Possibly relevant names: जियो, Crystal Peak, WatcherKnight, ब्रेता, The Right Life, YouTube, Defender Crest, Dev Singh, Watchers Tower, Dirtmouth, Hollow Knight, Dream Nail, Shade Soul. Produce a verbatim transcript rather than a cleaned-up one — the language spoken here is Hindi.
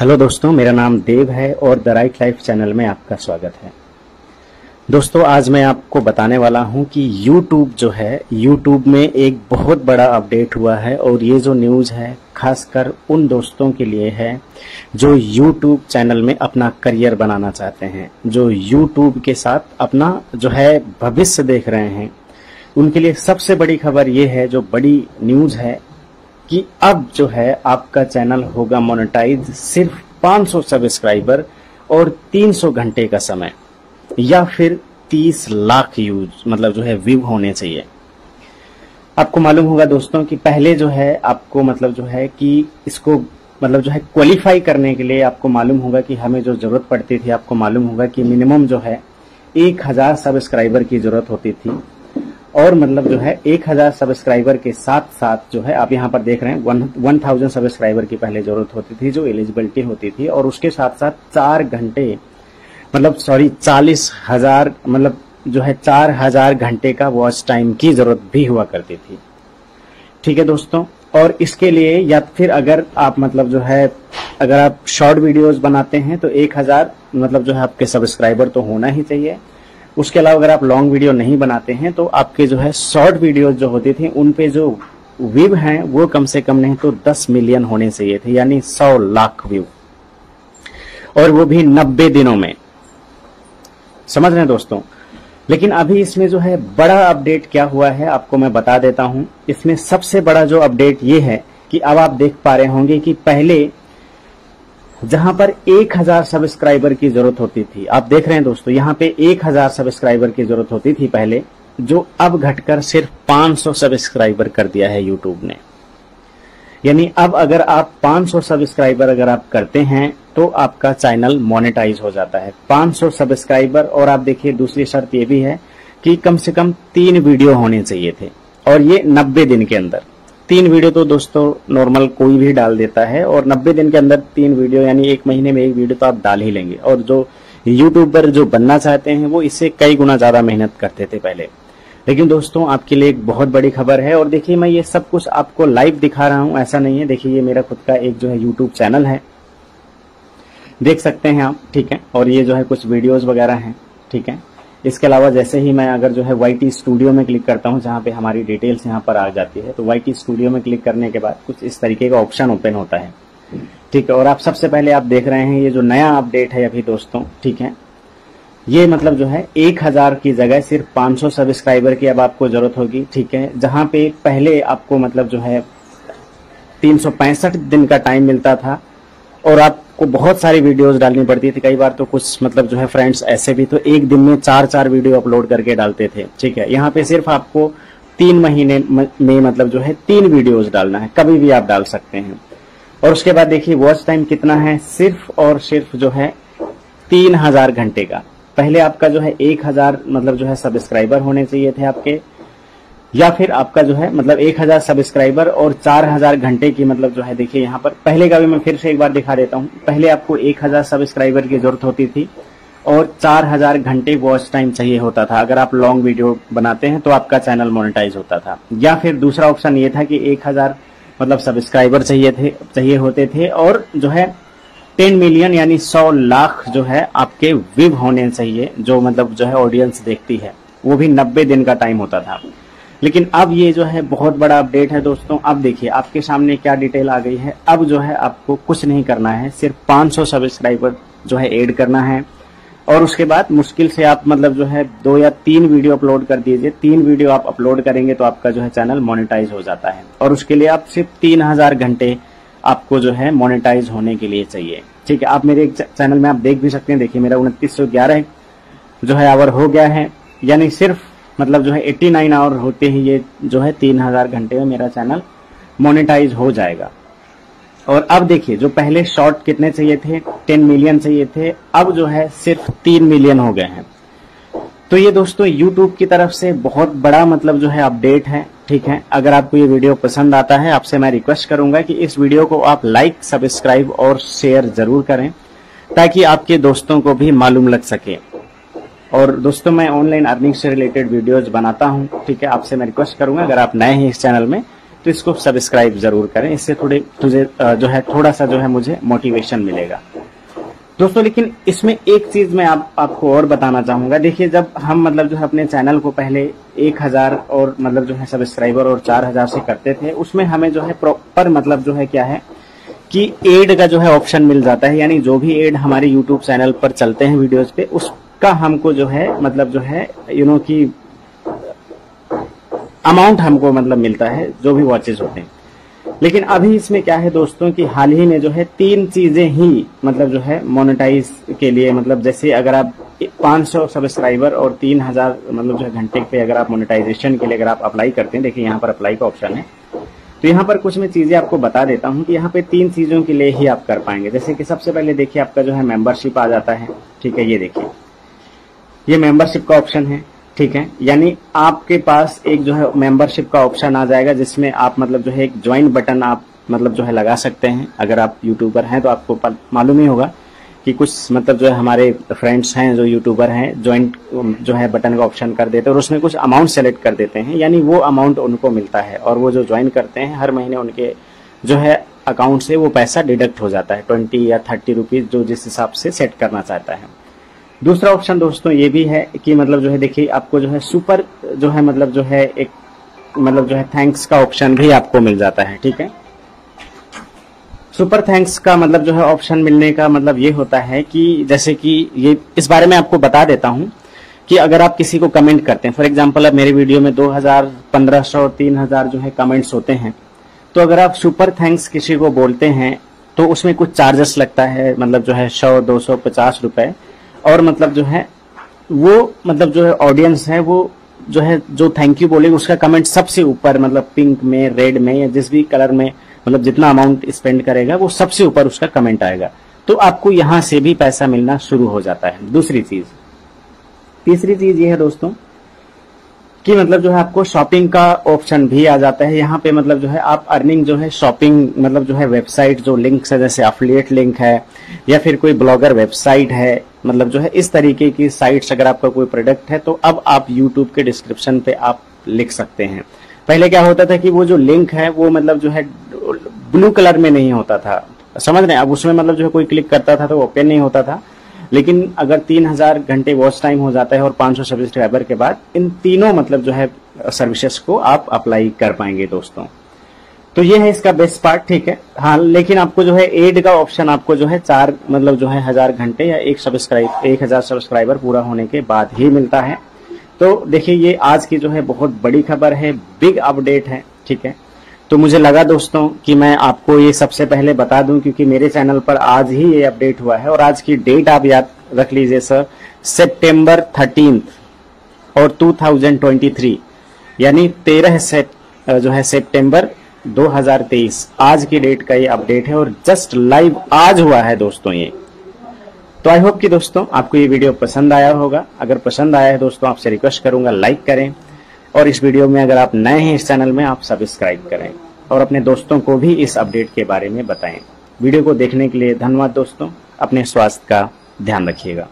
हेलो दोस्तों, मेरा नाम देव है और द राइट लाइफ चैनल में आपका स्वागत है। दोस्तों, आज मैं आपको बताने वाला हूं कि YouTube जो है, YouTube में एक बहुत बड़ा अपडेट हुआ है और ये जो न्यूज़ है खासकर उन दोस्तों के लिए है जो YouTube चैनल में अपना करियर बनाना चाहते हैं, जो YouTube के साथ अपना जो है भविष्य देख रहे हैं। उनके लिए सबसे बड़ी खबर ये है, जो बड़ी न्यूज़ है कि अब जो है आपका चैनल होगा मोनेटाइज सिर्फ पाँच सौ सब्सक्राइबर और तीन सौ घंटे का समय या फिर तीस लाख यूज मतलब जो है व्यू होने चाहिए। आपको मालूम होगा दोस्तों कि पहले जो है आपको मतलब जो है कि इसको मतलब जो है क्वालिफाई करने के लिए आपको मालूम होगा कि हमें जो जरूरत पड़ती थी, आपको मालूम होगा कि मिनिमम जो है एक हजार सब्सक्राइबर की जरूरत होती थी और मतलब जो है एक हजार सब्सक्राइबर के साथ साथ जो है आप यहाँ पर देख रहे हैं वन थाउजेंड सब्सक्राइबर की पहले जरूरत होती थी जो एलिजिबिलिटी होती थी और उसके साथ साथ चार घंटे मतलब सॉरी चालीस हजार मतलब जो है चार हजार घंटे का वॉच टाइम की जरूरत भी हुआ करती थी। ठीक है दोस्तों, और इसके लिए या फिर अगर आप मतलब जो है अगर आप शॉर्ट वीडियोज बनाते हैं तो एक हजार मतलब जो है आपके सब्सक्राइबर तो होना ही चाहिए। उसके अलावा अगर आप लॉन्ग वीडियो नहीं बनाते हैं तो आपके जो है शॉर्ट वीडियोज जो होती थी उन पे जो व्यू हैं वो कम से कम नहीं तो दस मिलियन होने चाहिए थे, यानी सौ लाख व्यू, और वो भी नब्बे दिनों में। समझ रहे हैं दोस्तों। लेकिन अभी इसमें जो है बड़ा अपडेट क्या हुआ है आपको मैं बता देता हूं। इसमें सबसे बड़ा जो अपडेट ये है कि अब आप देख पा रहे होंगे कि पहले जहां पर एक हजार सब्सक्राइबर की जरूरत होती थी, आप देख रहे हैं दोस्तों यहां पे एक हजार सब्सक्राइबर की जरूरत होती थी पहले, जो अब घटकर सिर्फ पाँच सौ सब्सक्राइबर कर दिया है YouTube ने। यानी अब अगर आप पाँच सौ सब्सक्राइबर अगर आप करते हैं तो आपका चैनल मोनेटाइज हो जाता है, पाँच सौ सब्सक्राइबर। और आप देखिए दूसरी शर्त ये भी है कि कम से कम तीन वीडियो होने चाहिए थे और ये नब्बे दिन के अंदर। तीन वीडियो तो दोस्तों नॉर्मल कोई भी डाल देता है और नब्बे दिन के अंदर तीन वीडियो यानी एक महीने में एक वीडियो तो आप डाल ही लेंगे। और जो यूट्यूबर जो बनना चाहते हैं वो इससे कई गुना ज्यादा मेहनत करते थे पहले। लेकिन दोस्तों आपके लिए एक बहुत बड़ी खबर है। और देखिए मैं ये सब कुछ आपको लाइव दिखा रहा हूँ, ऐसा नहीं है। देखिए ये मेरा खुद का एक जो है यूट्यूब चैनल है, देख सकते हैं आप, ठीक है। और ये जो है कुछ वीडियोज वगैरह हैं, ठीक है। इसके अलावा जैसे ही मैं अगर जो है वाई टी स्टूडियो में क्लिक करता हूँ जहाँ पे हमारी डिटेल्स यहाँ पर आ जाती है, तो वाई टी स्टूडियो में क्लिक करने के बाद कुछ इस तरीके का ऑप्शन ओपन होता है, ठीक है। और आप सबसे पहले आप देख रहे हैं ये जो नया अपडेट है अभी दोस्तों, ठीक है, ये मतलब जो है एक हजार की जगह सिर्फ पाँच सौ सब्सक्राइबर की अब आपको जरूरत होगी, ठीक है। जहाँ पे पहले आपको मतलब जो है तीन सौ पैंसठ दिन का टाइम मिलता था और आपको बहुत सारी वीडियोस डालनी पड़ती थी। कई बार तो कुछ मतलब जो है फ्रेंड्स ऐसे भी तो एक दिन में चार चार वीडियो अपलोड करके डालते थे, ठीक है। यहाँ पे सिर्फ आपको तीन महीने में मतलब जो है तीन वीडियोस डालना है, कभी भी आप डाल सकते हैं। और उसके बाद देखिए वॉच टाइम कितना है, सिर्फ और सिर्फ जो है तीन हजार घंटे का। पहले आपका जो है एक हजार मतलब जो है सब्सक्राइबर होने चाहिए थे आपके, या फिर आपका जो है मतलब एक हजार सब्सक्राइबर और चार हजार घंटे की मतलब जो है। देखिए यहाँ पर पहले का भी मैं फिर से एक बार दिखा देता हूँ। पहले आपको एक हजार सब्सक्राइबर की जरूरत होती थी और चार हजार घंटे वॉच टाइम चाहिए होता था। अगर आप लॉन्ग वीडियो बनाते हैं तो आपका चैनल मोनेटाइज होता था। या फिर दूसरा ऑप्शन ये था कि एक हजार मतलब सब्सक्राइबर चाहिए थे चाहिए होते थे और जो है दस मिलियन यानी सौ लाख जो है आपके व्यू होने चाहिए, जो मतलब जो है ऑडियंस देखती है, वो भी नब्बे दिन का टाइम होता था। लेकिन अब ये जो है बहुत बड़ा अपडेट है दोस्तों। अब देखिए आपके सामने क्या डिटेल आ गई है। अब जो है आपको कुछ नहीं करना है, सिर्फ पाँच सौ सब्सक्राइबर जो है ऐड करना है और उसके बाद मुश्किल से आप मतलब जो है दो या तीन वीडियो अपलोड कर दीजिए। तीन वीडियो आप अपलोड करेंगे तो आपका जो है चैनल मोनेटाइज हो जाता है। और उसके लिए आप सिर्फ तीन हजार घंटे आपको जो है मोनेटाइज होने के लिए चाहिए, ठीक है। आप मेरे चैनल में आप देख भी सकते हैं, देखिए मेरा उनतीस सौ ग्यारह जो है आवर हो गया है, यानी सिर्फ मतलब जो है नवासी आवर होते ही ये जो है तीन हजार घंटे में मेरा चैनल मोनेटाइज हो जाएगा। और अब देखिए जो पहले शॉर्ट कितने चाहिए थे, दस मिलियन चाहिए थे, अब जो है सिर्फ तीन मिलियन हो गए हैं। तो ये दोस्तों YouTube की तरफ से बहुत बड़ा मतलब जो है अपडेट है, ठीक है। अगर आपको ये वीडियो पसंद आता है, आपसे मैं रिक्वेस्ट करूंगा कि इस वीडियो को आप लाइक, सब्सक्राइब और शेयर जरूर करें ताकि आपके दोस्तों को भी मालूम लग सके। और दोस्तों मैं ऑनलाइन अर्निंग से रिलेटेड वीडियोस बनाता हूं, ठीक है। आपसे मैं रिक्वेस्ट करूंगा अगर आप नए हैं इस चैनल में तो इसको सब्सक्राइब जरूर करें, इससे थोड़े तुझे जो है थोड़ा सा जो है मुझे मोटिवेशन मिलेगा दोस्तों। लेकिन इसमें एक चीज मैं आप आपको और बताना चाहूंगा। देखिए, जब हम मतलब जो है अपने चैनल को पहले एक हजार और मतलब जो है सब्सक्राइबर और चार हजार से करते थे, उसमें हमें जो है प्रॉपर मतलब जो है क्या है कि एड का जो है ऑप्शन मिल जाता है, यानी जो भी एड हमारे YouTube चैनल पर चलते हैं वीडियोस पे, उसका हमको जो है मतलब जो है यू नो कि अमाउंट हमको मतलब मिलता है जो भी वॉचेस होते हैं। लेकिन अभी इसमें क्या है दोस्तों कि हाल ही में जो है तीन चीजें ही मतलब जो है मोनेटाइज के लिए, मतलब जैसे अगर आप पाँच सौ सब्सक्राइबर और तीन हजार मतलब जो है घंटे पे अगर आप मोनेटाइजेशन के लिए अगर आप अप्लाई करते हैं, देखिए यहाँ पर अप्लाई का ऑप्शन है, तो यहाँ पर कुछ मैं चीजें आपको बता देता हूँ कि यहाँ पे तीन चीजों के लिए ही आप कर पाएंगे। जैसे कि सबसे पहले देखिए आपका जो है मेंबरशिप आ जाता है, ठीक है, ये देखिए ये मेंबरशिप का ऑप्शन है, ठीक है, यानी आपके पास एक जो है मेंबरशिप का ऑप्शन आ जाएगा जिसमें आप मतलब जो है एक ज्वाइन बटन आप मतलब जो है लगा सकते हैं। अगर आप यूट्यूबर हैं तो आपको मालूम ही होगा कि कुछ मतलब जो है हमारे फ्रेंड्स हैं जो यूट्यूबर हैं, ज्वाइन जो है बटन का ऑप्शन कर देते हैं और उसमें कुछ अमाउंट सेलेक्ट कर देते हैं, यानी वो अमाउंट उनको मिलता है और वो जो ज्वाइन करते हैं हर महीने उनके जो है अकाउंट से वो पैसा डिडक्ट हो जाता है, ट्वेंटी या थर्टी रुपीज जो जिस हिसाब से सेट करना चाहता है। दूसरा ऑप्शन दोस्तों ये भी है कि मतलब जो है देखिए आपको जो है सुपर जो है मतलब जो है एक मतलब जो है थैंक्स का ऑप्शन भी आपको मिल जाता है, ठीक है। सुपर थैंक्स का मतलब जो है ऑप्शन मिलने का मतलब ये होता है कि जैसे कि ये इस बारे में आपको बता देता हूं कि अगर आप किसी को कमेंट करते हैं, फॉर एग्जाम्पल अब मेरे वीडियो में दो हजार पंद्रह सौ तीन हजार जो है कमेंट्स होते हैं, तो अगर आप सुपर थैंक्स किसी को बोलते हैं तो उसमें कुछ चार्जेस लगता है, मतलब जो है सौ दो सौ पचास रुपए, और मतलब जो है वो मतलब जो है ऑडियंस है वो जो है जो थैंक यू बोलेगा उसका कमेंट सबसे ऊपर, मतलब पिंक में, रेड में या जिस भी कलर में मतलब जितना अमाउंट स्पेंड करेगा वो सबसे ऊपर उसका कमेंट आएगा, तो आपको यहाँ से भी पैसा मिलना शुरू हो जाता है। दूसरी चीज तीसरी चीज ये है दोस्तों कि मतलब जो है आपको शॉपिंग का ऑप्शन भी आ जाता है। यहाँ पे मतलब जो है आप अर्निंग जो है शॉपिंग मतलब जो है वेबसाइट जो लिंक्स है, जैसे एफिलिएट लिंक है या फिर कोई ब्लॉगर वेबसाइट है, मतलब जो है इस तरीके की साइट्स अगर आपका कोई प्रोडक्ट है तो अब आप YouTube के डिस्क्रिप्शन पे आप लिख सकते हैं। पहले क्या होता था कि वो जो लिंक है वो मतलब जो है ब्लू कलर में नहीं होता था, समझ रहे हैं, अब उसमें मतलब जो है कोई क्लिक करता था तो ओपन नहीं होता था। लेकिन अगर तीन हजार घंटे वॉच टाइम हो जाता है और पाँच सौ सब्सक्राइबर के बाद इन तीनों मतलब जो है सर्विसेज को आप अप्लाई कर पाएंगे दोस्तों। तो ये है इसका बेस्ट पार्ट, ठीक है। हाँ, लेकिन आपको जो है एड का ऑप्शन आपको जो है चार मतलब जो है हजार घंटे या एक सब्सक्राइब एक हजार सब्सक्राइबर पूरा होने के बाद ही मिलता है। तो देखिए ये आज की जो है बहुत बड़ी खबर है, बिग अपडेट है, ठीक है। तो मुझे लगा दोस्तों कि मैं आपको ये सबसे पहले बता दूं क्योंकि मेरे चैनल पर आज ही ये अपडेट हुआ है। और आज की डेट आप याद रख लीजिए सर, सेप्टेम्बर थर्टीन और टू थाउजेंड ट्वेंटी थ्री यानी तेरह से जो है सेप्टेम्बर दो हजार तेईस आज की डेट का ये अपडेट है और जस्ट लाइव आज हुआ है दोस्तों ये। तो आई होप कि दोस्तों आपको ये वीडियो पसंद आया होगा। अगर पसंद आया है दोस्तों आपसे रिक्वेस्ट करूंगा लाइक करें, और इस वीडियो में अगर आप नए हैं इस चैनल में आप सब्सक्राइब करें और अपने दोस्तों को भी इस अपडेट के बारे में बताएं। वीडियो को देखने के लिए धन्यवाद दोस्तों, अपने स्वास्थ्य का ध्यान रखिएगा।